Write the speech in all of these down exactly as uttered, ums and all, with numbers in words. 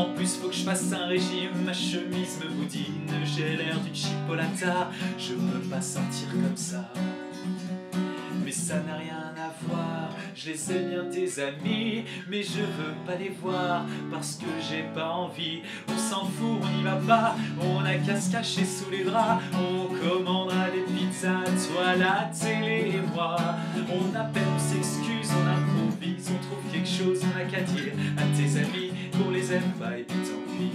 En plus faut que je fasse un régime, ma chemise me boudine, j'ai l'air d'une chipolata, je peux pas sortir comme ça. Mais ça n'a rien à voir, je les aime bien tes amis, mais je veux pas les voir, parce que j'ai pas envie. On s'en fout, on n'y va pas, on a qu'à se cacher sous les draps, on commandera des pizzas, toi la télé et moi. On appelle, on s'excuse, on improvise, on trouve quelque chose, on a qu'à dire à tes amis qu'on les aime pas et puis tant pis.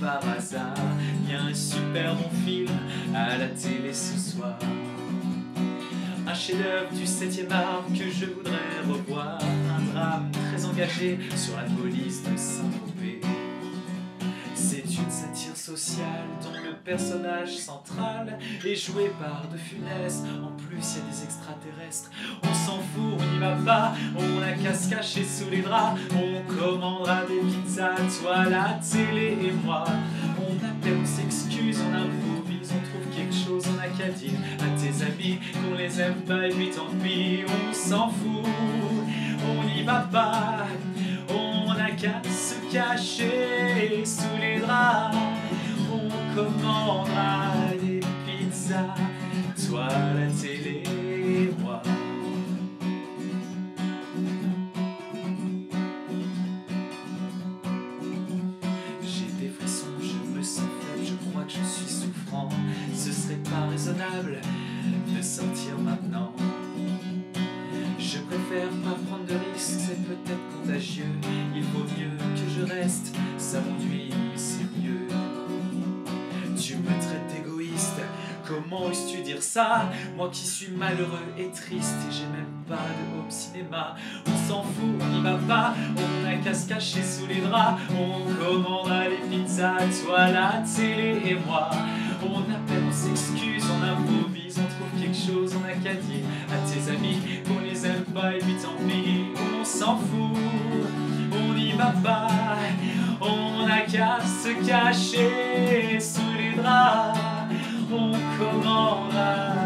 Par hasard, il y a un super bon film à la télé ce soir, un chef-d'œuvre du septième art que je voudrais revoir, un drame très engagé sur la police de Saint-Tropez. C'est une satire sociale dont le personnage central est joué par De Funès. En plus, il y a des extraterrestres. On s'en fout, on n'y va pas, on a qu'à se cacher sous les draps, on commandera des pizzas, toi, la télé et moi. On appelle, on s'excuse, on improvise, on trouve quelque chose, on a qu'à dire à tes amis qu'on les aime pas et puis tant pis. On s'en fout, on n'y va pas, on a qu'à se cacher sous les draps, on commandera des pizzas, toi, la télé et moi. Je suis souffrant, ce serait pas raisonnable de sortir maintenant. Je préfère pas prendre de risques, c'est peut-être contagieux. Il vaut mieux que je reste, ça m'ennuie, mais c'est mieux. Tu me traites d'égoïste, comment oses-tu dire ça? Moi qui suis malheureux et triste, et j'ai même pas de home cinéma. On s'en fout, on n'y va pas, on a qu'à se cacher sous les draps, on commandera les pizzas, toi la télé et moi. On appelle, on s'excuse, on improvise, on trouve quelque chose, on a qu'à dire à tes amis qu'on les aime pas et puis tant pis. On s'en fout, on n'y va pas, on a qu'à se cacher sous les draps, on commandera.